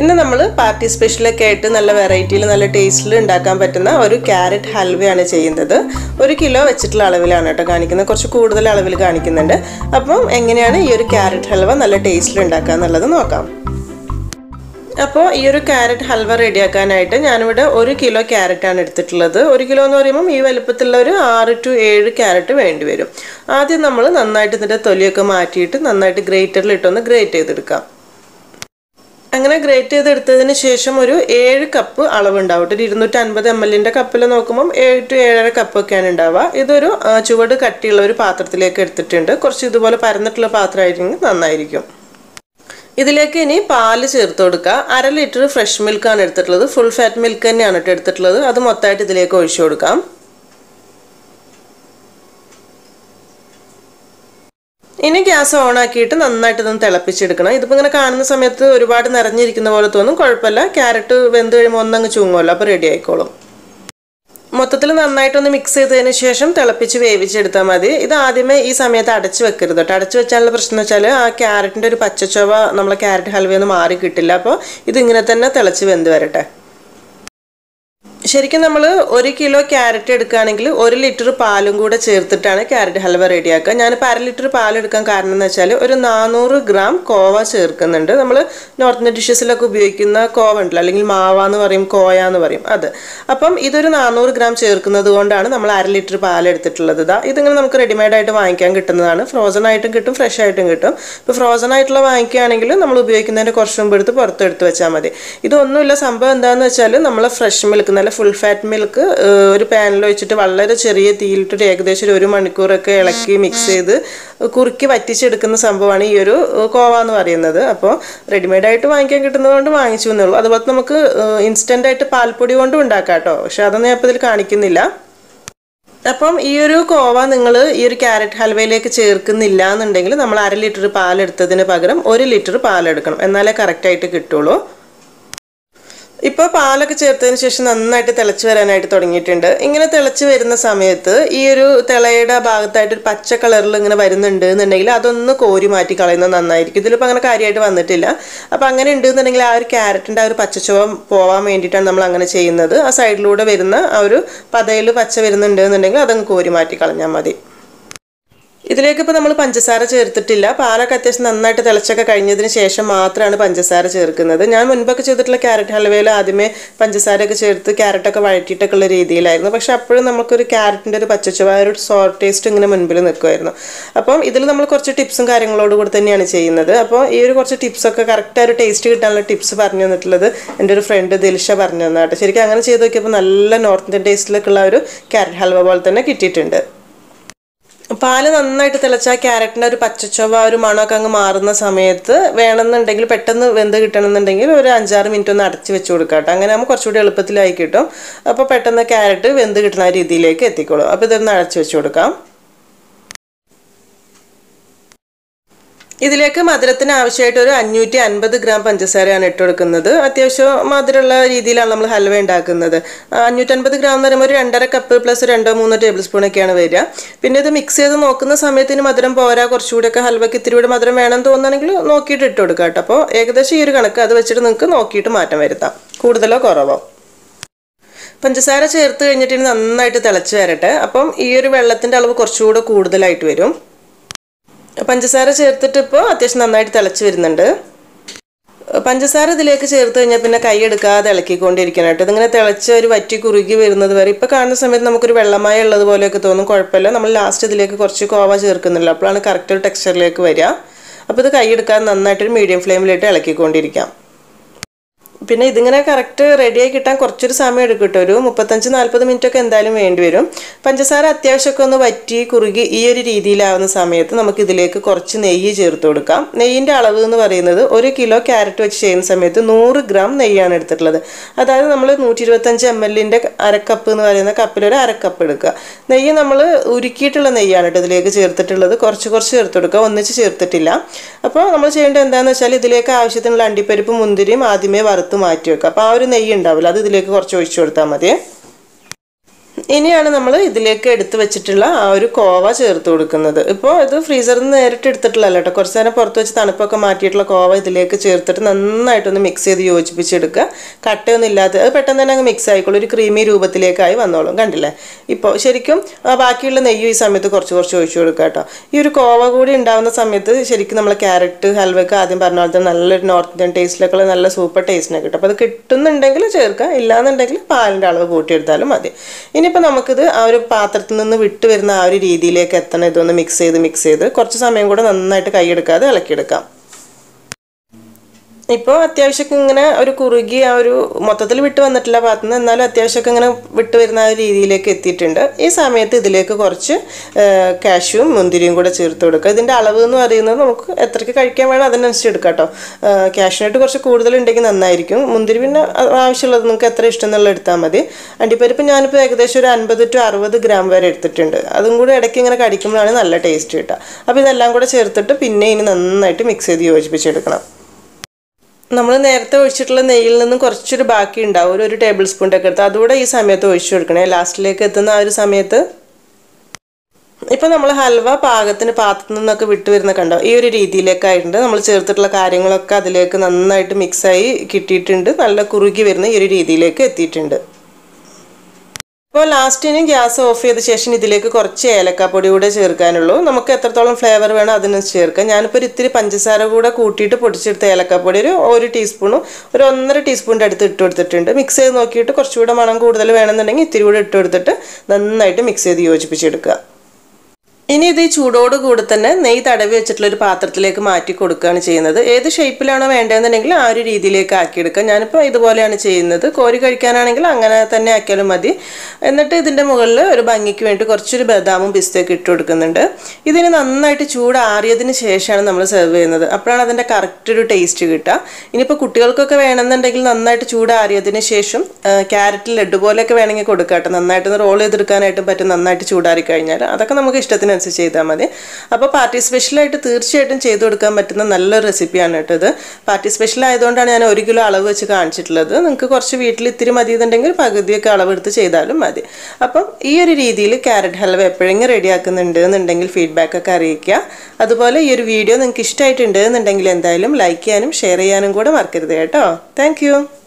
ഇന്ന് നമ്മൾ party special ഒക്കെ ആയിട്ട് നല്ല വെറൈറ്റിയിൽ നല്ല ടേസ്റ്റിൽ ഉണ്ടാക്കാൻ പറ്റുന്ന ഒരു കാരറ്റ് ഹൽവയാണ് ചെയ്യുന്നത്. 1 കിലോ വെച്ചിട്ടുള്ള അളവിലാണ് കേട്ടോ കാണിക്കുന്നത്. കുറച്ച് കൂടുതൽ അളവിൽ കാണിക്കുന്നുണ്ട്. അപ്പോൾ എങ്ങനെയാണ് ഈ ഒരു കാരറ്റ് ഹൽവ നല്ല ടേസ്റ്റിൽ ഉണ്ടാക്കുക എന്നുള്ളത് നോക്കാം. അപ്പോൾ ഈ ഒരു കാരറ്റ് ഹൽവ റെഡിയാക്കാനായിട്ട് ഞാനിവിടെ 1 കിലോ ക്യാരറ്റാണ് എടുത്തിട്ടുള്ളത്. 1 കിലോ എന്ന് പറയുമ്പോൾ ഈ വലുപ്പത്തിലുള്ള ഒരു 6 to 7 ക്യാരറ്റ് വേണ്ടി വരും. ആദ്യം നമ്മൾ നന്നായിട്ട് ഇതിൻ്റെ തൊലിയൊക്കെ മാറ്റിയിട്ട് നന്നായിട്ട് ഗ്രേറ്ററിൽ ഇട്ടൊന്ന് ഗ്രേറ്റ് ചെയ്തെടുക്കാം. അങ്ങനെ ഗ്രേറ്റ് ചെയ്തെടുത്തതിന് ശേഷം ഒരു 7 കപ്പ് അളവുണ്ടാവും. ഒരു 250 ml കപ്പിൽ നോക്കുമ്പോൾ 7 to 7.5 കപ്പ് ഒക്കെയാണ് ഉണ്ടാവുക. ഇതൊരു ചുവട് കട്ടിയുള്ള ഒരു പാത്രത്തിലേക്ക് എടുത്തിട്ടുണ്ട്. കുറച്ച് ഇതുപോലെ പരന്നിട്ടുള്ള പാത്രമായിരുന്നെങ്കിൽ നന്നായിരിക്കും. ഇതിലേക്ക് ഇനി പാല് ചേർത്ത് കൊടുക്കുക. 1/2 ലിറ്റർ ഫ്രഷ് മിൽക്കാണ് എടുത്തിട്ടുള്ളത്. ഫുൾ ഫാറ്റ് മിൽക്ക് തന്നെയാണ് എടുത്തിട്ടുള്ളത്. അത് മൊത്തമായിട്ട് ഇതിലേക്ക് ഒഴിച്ചു കൊടുക്കാം. ഇനി ഗ്യാസ് ഓൺ ആക്കിയിട്ട് നന്നായിട്ട് ഇതൊന്ന് തിളപ്പിച്ചെടുക്കണം. ഇതിപ്പോൾ ഇങ്ങനെ കാണുന്ന സമയത്ത് ഒരുപാട് നിറഞ്ഞിരിക്കുന്ന പോലെ തോന്നും. കുഴപ്പമില്ല, ക്യാരറ്റ് വെന്ത് കഴിയുമ്പോൾ ഒന്നങ്ങ് ചൂങ്ങുമല്ലോ, അപ്പോൾ റെഡി ആയിക്കോളും. മൊത്തത്തിൽ നന്നായിട്ടൊന്ന് മിക്സ് ചെയ്തതിന് ശേഷം തിളപ്പിച്ച് വേവിച്ചെടുത്താൽ മതി. ഇത് ആദ്യമേ ഈ സമയത്ത് അടച്ചു വെക്കരുത് കേട്ടോ. അടച്ചു വെച്ചാലുള്ള പ്രശ്നം വെച്ചാൽ ആ ക്യാരറ്റിൻ്റെ ഒരു പച്ചച്ചൊവ നമ്മളെ ക്യാരറ്റ് ഹൽവയൊന്നും മാറി കിട്ടില്ല. അപ്പോൾ ഇതിങ്ങനെ തന്നെ തിളച്ച് വെന്ത് വരട്ടെ. ശരിക്കും നമ്മൾ 1 കിലോ ക്യാരറ്റ് എടുക്കുകയാണെങ്കിൽ 1 ലിറ്റർ പാലും കൂടെ ചേർത്തിട്ടാണ് ക്യാരറ്റ് ഹൽവ റെഡിയാക്കുക. ഞാനിപ്പോൾ 1/2 ലിറ്റർ പാലെടുക്കാൻ കാരണം എന്ന് വെച്ചാൽ ഒരു 400 ഗ്രാം കോവ ചേർക്കുന്നുണ്ട്. നമ്മൾ നോർത്ത് ഇന്ത്യൻ ഡിഷസിലൊക്കെ ഉപയോഗിക്കുന്ന കോവ ഉണ്ടല്ലോ, അല്ലെങ്കിൽ മാവ എന്ന് പറയും, കോയ എന്ന് പറയും, അത്. അപ്പം ഇതൊരു 400 ഗ്രാം ചേർക്കുന്നത് കൊണ്ടാണ് നമ്മൾ 1/2 ലിറ്റർ പാലെടുത്തിട്ടുള്ളത്. ഇതിങ്ങനെ നമുക്ക് റെഡിമെയ്ഡായിട്ട് വാങ്ങിക്കാൻ കിട്ടുന്നതാണ്. ഫ്രോസൺ ആയിട്ടും കിട്ടും, ഫ്രഷ് ആയിട്ടും കിട്ടും. ഇപ്പോൾ ഫ്രോസൺ ആയിട്ടുള്ള വാങ്ങിക്കുകയാണെങ്കിൽ നമ്മൾ ഉപയോഗിക്കുന്നതിൻ്റെ കുറച്ച് മുമ്പ് എടുത്ത് പുറത്തെടുത്ത് വെച്ചാൽ മതി. ഇതൊന്നുമില്ല, സംഭവം എന്താണെന്ന് വെച്ചാൽ നമ്മൾ ഫ്രഷ് മിൽക്ക്, നല്ല ഫുൾ ഫാറ്റ് മിൽക്ക് ഒരു പാനിൽ വെച്ചിട്ട് വളരെ ചെറിയ തീയിലിട്ട് ഏകദേശം ഒരു 1 മണിക്കൂറൊക്കെ ഇളക്കി മിക്സ് ചെയ്ത് കുറുക്കി വറ്റിച്ചെടുക്കുന്ന സംഭവമാണ് ഈ ഒരു കോവ എന്ന് പറയുന്നത്. അപ്പോൾ റെഡിമെയ്ഡായിട്ട് വാങ്ങിക്കാൻ കിട്ടുന്നത് കൊണ്ട് വാങ്ങിച്ചു എന്നേ ഉള്ളൂ. അതുപോലെ നമുക്ക് ഇൻസ്റ്റൻ്റായിട്ട് പാൽപ്പൊടി കൊണ്ടും ഉണ്ടാക്കാം കേട്ടോ. പക്ഷെ അതൊന്നും ഞാൻ ഇപ്പോൾ ഇതിൽ കാണിക്കുന്നില്ല. അപ്പം ഈ ഒരു കോവ നിങ്ങൾ ഈ ഒരു ക്യാരറ്റ് ഹൽവയിലേക്ക് ചേർക്കുന്നില്ല എന്നുണ്ടെങ്കിൽ നമ്മൾ 1/2 ലിറ്റർ പാലെടുത്തതിന് പകരം 1 ലിറ്റർ പാലെടുക്കണം. എന്നാലേ കറക്റ്റായിട്ട് കിട്ടുള്ളൂ. ഇപ്പോൾ പാലൊക്കെ ചേർത്തതിന് ശേഷം നന്നായിട്ട് തിളച്ച് വരാനായിട്ട് തുടങ്ങിയിട്ടുണ്ട്. ഇങ്ങനെ തിളച്ച് വരുന്ന സമയത്ത് ഈ ഒരു തിളയുടെ ഭാഗത്തായിട്ട് ഒരു പച്ച കളറിൽ ഇങ്ങനെ വരുന്നുണ്ട് എന്നുണ്ടെങ്കിൽ അതൊന്ന് കോരി മാറ്റി കളയുന്നത് നന്നായിരിക്കും. ഇതിലിപ്പോൾ അങ്ങനെ കാര്യമായിട്ട് വന്നിട്ടില്ല. അപ്പോൾ അങ്ങനെ ഉണ്ടെന്നുണ്ടെങ്കിൽ ആ ഒരു ക്യാരറ്റിൻ്റെ ആ ഒരു പച്ചച്ചുവ പോവാൻ വേണ്ടിയിട്ടാണ് നമ്മൾ അങ്ങനെ ചെയ്യുന്നത്. ആ സൈഡിലൂടെ വരുന്ന ആ ഒരു പതയിൽ പച്ച വരുന്നുണ്ട് എന്നുണ്ടെങ്കിൽ അതങ്ങ് കോരി മാറ്റി കളഞ്ഞാൽ മതി. ഇതിലേക്ക് ഇപ്പോൾ നമ്മൾ പഞ്ചസാര ചേർത്തിട്ടില്ല. പാലൊക്കെ അത്യാവശ്യം നന്നായിട്ട് തിളച്ചൊക്കെ കഴിഞ്ഞതിന് ശേഷം മാത്രമാണ് പഞ്ചസാര ചേർക്കുന്നത്. ഞാൻ മുൻപൊക്കെ ചെയ്തിട്ടുള്ള ക്യാരറ്റ് ഹൽവയിൽ ആദ്യമേ പഞ്ചസാരയൊക്കെ ചേർത്ത് ക്യാരറ്റൊക്കെ വഴറ്റിയിട്ടൊക്കെ ഉള്ള രീതിയിലായിരുന്നു. പക്ഷെ അപ്പോഴും നമുക്കൊരു ക്യാരറ്റിൻ്റെ ഒരു പച്ചച്ചുവ, ഒരു സോർ ടേസ്റ്റ് ഇങ്ങനെ മുൻപിൽ നിൽക്കുമായിരുന്നു. അപ്പം ഇതിൽ നമ്മൾ കുറച്ച് ടിപ്സും കാര്യങ്ങളോടുകൂടി തന്നെയാണ് ചെയ്യുന്നത്. അപ്പോൾ ഈ ഒരു കുറച്ച് ടിപ്സൊക്കെ കറക്റ്റായ ഒരു ടേസ്റ്റ് കിട്ടാനുള്ള ടിപ്സ് പറഞ്ഞു തന്നിട്ടുള്ളത് എൻ്റെ ഒരു ഫ്രണ്ട് ദിൽഷ പറഞ്ഞു തന്നാട്ടെ. ശരിക്കും അങ്ങനെ ചെയ്ത് നോക്കിയപ്പോൾ നല്ല നോർത്ത് ഇന്ത്യൻ ടേസ്റ്റിലൊക്കെ ഉള്ള ഒരു ക്യാരറ്റ് ഹൽവ പോലെ തന്നെ കിട്ടിയിട്ടുണ്ട്. പാല് നന്നായിട്ട് തിളച്ച ക്യാരറ്റിൻ്റെ ഒരു പച്ചച്ചുവ, ഒരു മണമൊക്കെ അങ്ങ് മാറുന്ന സമയത്ത് വേണമെന്നുണ്ടെങ്കിൽ പെട്ടെന്ന് വെന്ത് കിട്ടണമെന്നുണ്ടെങ്കിൽ ഒരു 5-6 മിനിറ്റ് ഒന്ന് അടച്ച് വെച്ച് കൊടുക്കാം കേട്ടോ. അങ്ങനെ ആകുമ്പോൾ കുറച്ചുകൂടി എളുപ്പത്തിലായി കിട്ടും. അപ്പോൾ പെട്ടെന്ന് ക്യാരറ്റ് വെന്ത് കിട്ടുന്ന രീതിയിലേക്ക് എത്തിക്കോളും. അപ്പോൾ ഇതൊന്ന് അടച്ച് വെച്ച് കൊടുക്കാം. ഇതിലേക്ക് മധുരത്തിന് ആവശ്യമായിട്ട് ഒരു 550 ഗ്രാം പഞ്ചസാരയാണ് ഇട്ട് കൊടുക്കുന്നത്. അത്യാവശ്യം മധുരമുള്ള രീതിയിലാണ് നമ്മൾ ഹൽവ ഉണ്ടാക്കുന്നത്. 550 ഗ്രാം എന്ന് പറയുമ്പോൾ ഒരു 2.5 കപ്പ് പ്ലസ് 2-3 ടേബിൾ സ്പൂണൊക്കെയാണ് വരിക. പിന്നെ ഇത് മിക്സ് ചെയ്ത് നോക്കുന്ന സമയത്തിന് മധുരം പോരാ, കുറച്ചുകൂടെയൊക്കെ ഹൽവയ്ക്ക് ഇത്തിരി കൂടെ മധുരം വേണമെന്ന് തോന്നുകയാണെങ്കിൽ നോക്കിയിട്ട് ഇട്ട് കൊടുക്കുക കേട്ടോ. അപ്പോൾ ഏകദേശം ഈ ഒരു കണക്ക്, അത് വെച്ചിട്ട് നിങ്ങൾക്ക് നോക്കിയിട്ട് മാറ്റം വരുത്താം, കൂടുതലോ കുറവോ. പഞ്ചസാര ചേർത്ത് കഴിഞ്ഞിട്ട് ഇനി നന്നായിട്ട് തിളച്ച് വരട്ടെ. അപ്പം ഈ ഒരു വെള്ളത്തിൻ്റെ അളവ് കുറച്ചുകൂടെ കൂടുതലായിട്ട് വരും. പഞ്ചസാര ചേർത്തിട്ട് ഇപ്പോൾ അത്യാവശ്യം നന്നായിട്ട് തിളച്ച് വരുന്നുണ്ട്. പഞ്ചസാര ഇതിലേക്ക് ചേർത്ത് കഴിഞ്ഞാൽ പിന്നെ കൈ എടുക്കാതെ ഇളക്കിക്കൊണ്ടിരിക്കാനായിട്ട് ഇതിങ്ങനെ തിളച്ച് ഒരു വറ്റി കുറുകി വരുന്നത് വരെ. ഇപ്പോൾ കാണുന്ന സമയത്ത് നമുക്കൊരു വെള്ളമായി ഉള്ളത് പോലെയൊക്കെ തോന്നും. കുഴപ്പമില്ല, നമ്മൾ ലാസ്റ്റ് ഇതിലേക്ക് കുറച്ച് കോവ ചേർക്കുന്നില്ല, അപ്പോഴാണ് കറക്റ്റ് ഒരു ടെക്സ്ചറിലേക്ക് വരിക. അപ്പോൾ ഇത് കൈ എടുക്കാതെ നന്നായിട്ടൊരു മീഡിയം ഫ്ലെയിമിലിട്ട് ഇളക്കിക്കൊണ്ടിരിക്കാം. പിന്നെ ഇതിങ്ങനെ കറക്റ്റ് റെഡിയായി കിട്ടാൻ കുറച്ചൊരു സമയം എടുക്കും കേട്ടോ. ഒരു 35-40 മിനിറ്റൊക്കെ എന്തായാലും വേണ്ടി വരും. പഞ്ചസാര അത്യാവശ്യമൊക്കെ ഒന്ന് വറ്റി കുറുകി ഈ ഒരു രീതിയിലാവുന്ന സമയത്ത് നമുക്ക് ഇതിലേക്ക് കുറച്ച് നെയ്യ് ചേർത്ത് കൊടുക്കാം. നെയ്യിൻ്റെ അളവ് എന്ന് പറയുന്നത് 1 കിലോ ക്യാരറ്റ് വെച്ച് ചെയ്യുന്ന സമയത്ത് 100 ഗ്രാം നെയ്യാണ് എടുത്തിട്ടുള്ളത്. അതായത് നമ്മൾ 125 ml 1/2 കപ്പ് എന്ന് പറയുന്ന കപ്പിലൊരു 1/2 കപ്പ് എടുക്കുക. നെയ്യ് നമ്മൾ ഉരുക്കിയിട്ടുള്ള നെയ്യാണ് കേട്ടോ ഇതിലേക്ക് ചേർത്തിട്ടുള്ളത്. കുറച്ച് കുറച്ച് ചേർത്ത് കൊടുക്കുക, ഒന്നിച്ച് ചേർത്തിട്ടില്ല. അപ്പോൾ നമ്മൾ ചെയ്യേണ്ടത് എന്താണെന്ന് വെച്ചാൽ ഇതിലേക്ക് ആവശ്യത്തിനുള്ള അണ്ടിപ്പരിപ്പ്, മുന്തിരിയും ആദ്യമേ വറുത്ത് മാറ്റി വെക്കുക. അപ്പോൾ ആ ഒരു നെയ്യ് ഉണ്ടാവില്ല, അത് ഇതിലേക്ക് കുറച്ച് ഒഴിച്ചു കൊടുത്താൽ മതി. ഇനിയാണ് നമ്മൾ ഇതിലേക്ക് എടുത്തു വെച്ചിട്ടുള്ള ആ ഒരു കോവ ചേർത്ത് കൊടുക്കുന്നത്. ഇപ്പോൾ ഇത് ഫ്രീസറിൽ നിന്ന് നേരിട്ട് എടുത്തിട്ടില്ലല്ലോ ട്ടോ. കുറച്ച് നേരം പുറത്ത് വെച്ച് തണുപ്പൊക്കെ മാറ്റിയിട്ടുള്ള കോവ ഇതിലേക്ക് ചേർത്തിട്ട് നന്നായിട്ടൊന്ന് മിക്സ് ചെയ്ത് യോജിപ്പിച്ചെടുക്കുക. കട്ടയൊന്നും ഇല്ലാതെ അത് പെട്ടെന്ന് തന്നെ അങ്ങ് മിക്സ് ആയിക്കോളും. ഒരു ക്രീമി രൂപത്തിലേക്കായി വന്നോളും. കണ്ടില്ലേ? ഇപ്പോൾ ശരിക്കും ബാക്കിയുള്ള നെയ്യ് ഈ സമയത്ത് കുറച്ച് കുറച്ച് ഒഴിച്ചു കൊടുക്കുക കേട്ടോ. ഈ ഒരു കോവ കൂടി ഉണ്ടാവുന്ന സമയത്ത് ശരിക്കും നമ്മൾ ക്യാരറ്റ് ഹൽവയ്ക്ക് ആദ്യം പറഞ്ഞ പോലത്തെ നല്ലൊരു നോർത്ത് ഇന്ത്യൻ ടേസ്റ്റിലൊക്കെ നല്ല സൂപ്പർ ടേസ്റ്റിനെ കിട്ടും. അപ്പോൾ അത് കിട്ടുന്നുണ്ടെങ്കിൽ ചേർക്കുക, ഇല്ലാന്നുണ്ടെങ്കിൽ പാലിൻ്റെ അളവ് കൂട്ടിയെടുത്താലും മതി. ഇനിയിപ്പോൾ നമുക്കിത് ആ ഒരു പാത്രത്തിൽ നിന്ന് വിട്ടു വരുന്ന ആ ഒരു രീതിയിലേക്ക് എത്തണം. ഇതൊന്ന് മിക്സ് ചെയ്ത് കുറച്ച് സമയം കൂടെ നന്നായിട്ട് കൈയെടുക്കാതെ ഇളക്കിയെടുക്കാം. ഇപ്പോൾ അത്യാവശ്യം ഇങ്ങനെ ഒരു കുറുകി ആ ഒരു മൊത്തത്തിൽ വിട്ട് വന്നിട്ടില്ല ഭാഗത്ത് നിന്ന്, എന്നാലും അത്യാവശ്യമൊക്കെ ഇങ്ങനെ വിട്ട് വരുന്ന ആ രീതിയിലേക്ക് എത്തിയിട്ടുണ്ട്. ഈ സമയത്ത് ഇതിലേക്ക് കുറച്ച് കാഷ്യൂവും മുന്തിരിയും കൂടെ ചേർത്ത് കൊടുക്കുക. ഇതിൻ്റെ അളവ് എന്ന് പറയുന്നത് നമുക്ക് എത്രയ്ക്ക് കഴിക്കാൻ വേണം അതിനനുസരിച്ച് എടുക്കാം കേട്ടോ. കാഷ്യൂനായിട്ട് കുറച്ച് കൂടുതലുണ്ടെങ്കിൽ നന്നായിരിക്കും. മുന്തിരി പിന്നെ ആവശ്യമുള്ളത് നിങ്ങൾക്ക് എത്ര ഇഷ്ടം എന്നുള്ള എടുത്താൽ മതി. അണ്ടിപ്പരിപ്പ് ഞാനിപ്പോൾ ഏകദേശം ഒരു 50 to 60 gram വരെ എടുത്തിട്ടുണ്ട്. അതും കൂടി ഇടയ്ക്ക് ഇങ്ങനെ കടിക്കുമ്പോഴാണ് നല്ല ടേസ്റ്റ് കിട്ടുക. അപ്പോൾ ഇതെല്ലാം കൂടെ ചേർത്തിട്ട് പിന്നെ ഇനി നന്നായിട്ട് മിക്സ് ചെയ്ത് യോജിപ്പിച്ചെടുക്കണം. നമ്മൾ നേരത്തെ ഒഴിച്ചിട്ടുള്ള നെയ്യിൽ നിന്നും കുറച്ചൊരു ബാക്കി ഉണ്ടാവും, ഒരു 1 tablespoon ഒക്കെ എടുത്ത് അതുകൂടെ ഈ സമയത്ത് ഒഴിച്ചു കൊടുക്കണേ, ലാസ്റ്റിലേക്ക് എത്തുന്ന ആ ഒരു സമയത്ത്. ഇപ്പോൾ നമ്മൾ ഹൽവ പാകത്തിന് പാത്രത്തിൽ നിന്നൊക്കെ വിട്ടു വരുന്ന കണ്ടോ, ഈ ഒരു രീതിയിലേക്ക് ആയിട്ടുണ്ട്. നമ്മൾ ചേർത്തിട്ടുള്ള കാര്യങ്ങളൊക്കെ അതിലേക്ക് നന്നായിട്ട് മിക്സായി കിട്ടിയിട്ടുണ്ട്. നല്ല കുറുകി വരുന്ന ഈ ഒരു രീതിയിലേക്ക് എത്തിയിട്ടുണ്ട്. അപ്പോൾ ലാസ്റ്റിന് ഗ്യാസ് ഓഫ് ചെയ്ത ശേഷം ഇതിലേക്ക് കുറച്ച് ഏലക്കാപ്പൊടി കൂടെ ചേർക്കാനുള്ളൂ. നമുക്ക് എത്രത്തോളം ഫ്ലേവർ വേണം അതിനനുസരിച്ച് ചേർക്കാം. ഞാനിപ്പോൾ ഒരു ഇത്തിരി പഞ്ചസാര കൂടെ കൂട്ടിയിട്ട് പൊടിച്ചെടുത്ത ഏലക്കാപ്പൊടി ഒരു ടീസ്പൂണും ഒരു 1.5 teaspoon അടുത്ത് ഇട്ട് കൊടുത്തിട്ടുണ്ട്. മിക്സ് ചെയ്ത് നോക്കിയിട്ട് കുറച്ചുകൂടെ മണം കൂടുതൽ വേണമെന്നുണ്ടെങ്കിൽ ഇത്തിരി കൂടെ ഇട്ട് കൊടുത്തിട്ട് നന്നായിട്ട് മിക്സ് ചെയ്ത് യോജിപ്പിച്ചെടുക്കുക. ഇനി ഇത് ചൂടോടുകൂടി തന്നെ നെയ്യ് തടവി വെച്ചിട്ടുള്ള ഒരു പാത്രത്തിലേക്ക് മാറ്റി കൊടുക്കുകയാണ് ചെയ്യുന്നത്. ഏത് ഷേപ്പിലാണോ വേണ്ടതെന്നുണ്ടെങ്കിൽ ആ ഒരു രീതിയിലേക്ക് ആക്കിയെടുക്കുക. ഞാനിപ്പോൾ ഇതുപോലെയാണ് ചെയ്യുന്നത്. കോരി കഴിക്കാനാണെങ്കിൽ അങ്ങനെ തന്നെ ആക്കിയാലും മതി. എന്നിട്ട് ഇതിൻ്റെ മുകളിൽ ഒരു ഭംഗിക്ക് വേണ്ടി കുറച്ചൊരു ബദാമും പിസ്തയൊക്കെ ഇട്ട് കൊടുക്കുന്നുണ്ട്. ഇതിന് നന്നായിട്ട് ചൂടാറിയതിന് ശേഷമാണ് നമ്മൾ സെർവ് ചെയ്യുന്നത്. അപ്പോഴാണ് അതിൻ്റെ കറക്റ്റ് ഒരു ടേസ്റ്റ് കിട്ടുക. ഇനിയിപ്പോൾ കുട്ടികൾക്കൊക്കെ വേണമെന്നുണ്ടെങ്കിൽ നന്നായിട്ട് ചൂടാറിയതിന് ശേഷം ക്യാരറ്റ് ലഡ്ഡു പോലെയൊക്കെ വേണമെങ്കിൽ കൊടുക്കാട്ടെ. നന്നായിട്ടൊന്ന് റോൾ ചെയ്തെടുക്കാനായിട്ടും പറ്റും നന്നായിട്ട് ചൂടാറി കഴിഞ്ഞാൽ. അതൊക്കെ നമുക്ക് ഇഷ്ടത്തിന് ചെയ്താൽ മതി. അപ്പോൾ പാർട്ടി സ്പെഷ്യലായിട്ട് തീർച്ചയായിട്ടും ചെയ്തു കൊടുക്കാൻ പറ്റുന്ന നല്ലൊരു റെസിപ്പിയാണ് കേട്ടോ ഇത്. പാർട്ടി സ്പെഷ്യൽ ആയതുകൊണ്ടാണ് ഞാൻ 1 kilo അളവ് വെച്ച് കാണിച്ചിട്ടുള്ളത്. നിങ്ങൾക്ക് കുറച്ച് വീട്ടിൽ ഇത്തിരി മതി എന്നുണ്ടെങ്കിൽ പകുതിയൊക്കെ അളവെടുത്ത് ചെയ്താലും മതി. അപ്പം ഈ ഒരു രീതിയിൽ ക്യാരറ്റ് ഹൽവ എപ്പോഴെങ്കിലും റെഡിയാക്കുന്നുണ്ട് എന്നുണ്ടെങ്കിൽ ഫീഡ്ബാക്കൊക്കെ അറിയിക്കുക. അതുപോലെ ഈ ഒരു വീഡിയോ നിങ്ങൾക്ക് ഇഷ്ടമായിട്ടുണ്ട് എന്നുണ്ടെങ്കിൽ എന്തായാലും ലൈക്ക് ചെയ്യാനും ഷെയർ ചെയ്യാനും കൂടെ മറക്കരുത് കേട്ടോ. താങ്ക്